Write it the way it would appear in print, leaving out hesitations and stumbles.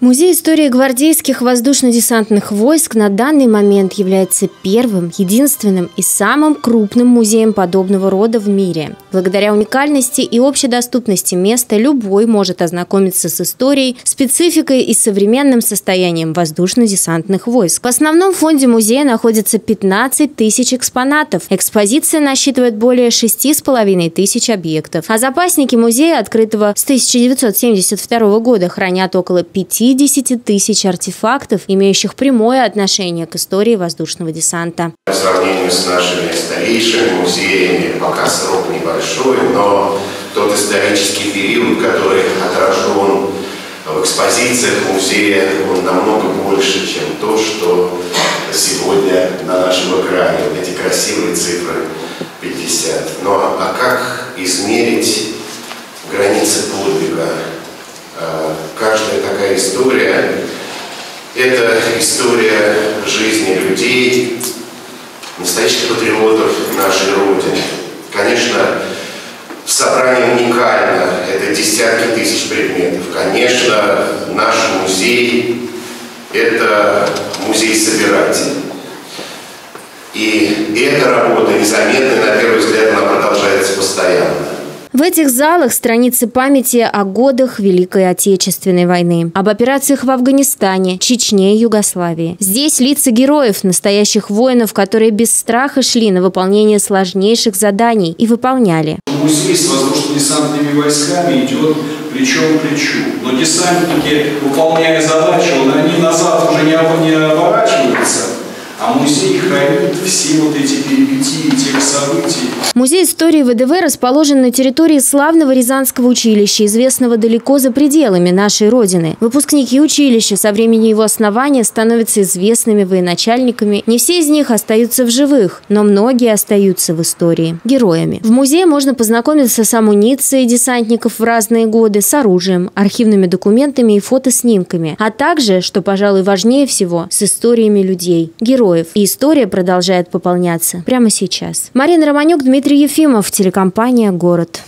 Музей истории гвардейских воздушно-десантных войск на данный момент является первым, единственным и самым крупным музеем подобного рода в мире. Благодаря уникальности и общедоступности места любой может ознакомиться с историей, спецификой и современным состоянием воздушно-десантных войск. В основном фонде музея находится 15 тысяч экспонатов. Экспозиция насчитывает более 6,5 тысяч объектов. А запасники музея, открытого с 1972 года, хранят около 50 тысяч артефактов, имеющих прямое отношение к истории воздушного десанта. По сравнению с нашими старейшими музеями пока срок небольшой, но тот исторический период, который отражен в экспозициях музея, он намного больше, чем то, что сегодня на нашем экране. Эти красивые цифры 50. Но а как измерить границы подвига? Каждая такая история – это история жизни людей, настоящих патриотов нашей Родины. Конечно, собрание уникально, это десятки тысяч предметов. Конечно, наш музей – это музей-собиратель. И эта работа незаметная, на первый взгляд, она продолжается постоянно. В этих залах страницы памяти о годах Великой Отечественной войны, об операциях в Афганистане, Чечне и Югославии. Здесь лица героев, настоящих воинов, которые без страха шли на выполнение сложнейших заданий и выполняли. Музей с воздушно-десантными войсками идет плечом к плечу. Но десантники, выполняя задачу, они назад уже не оборачиваются. А музей хранит все вот эти перипетии, тех событий. Музей истории ВДВ расположен на территории славного Рязанского училища, известного далеко за пределами нашей Родины. Выпускники училища со времени его основания становятся известными военачальниками. Не все из них остаются в живых, но многие остаются в истории героями. В музее можно познакомиться с амуницией десантников в разные годы, с оружием, архивными документами и фотоснимками, а также, что, пожалуй, важнее всего, с историями людей, героев. И история продолжает пополняться прямо сейчас. Марина Романюк, Дмитрий Ефимов, телекомпания «Город».